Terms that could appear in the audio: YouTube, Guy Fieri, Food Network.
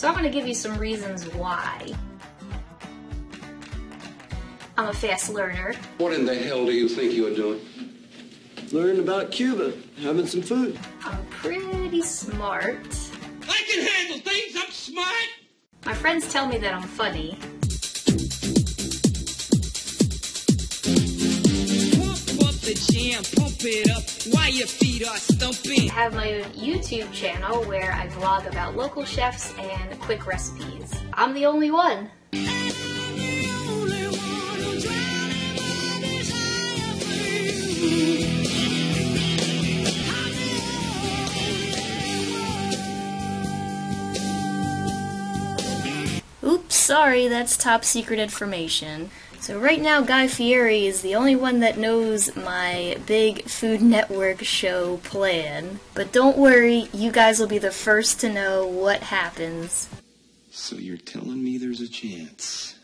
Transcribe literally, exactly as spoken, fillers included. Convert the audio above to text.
So I'm going to give you some reasons why. I'm a fast learner. What in the hell do you think you're doing? Learning about Cuba, having some food. I'm pretty smart. I can handle things, I'm smart! My friends tell me that I'm funny. Pump up the jam, pump it up while your feet are stumping. I have my own YouTube channel where I vlog about local chefs and quick recipes. I'm the only one. Oops, sorry, that's top secret information. So right now Guy Fieri is the only one that knows my big Food Network show plan. But don't worry, you guys will be the first to know what happens. So you're telling me there's a chance.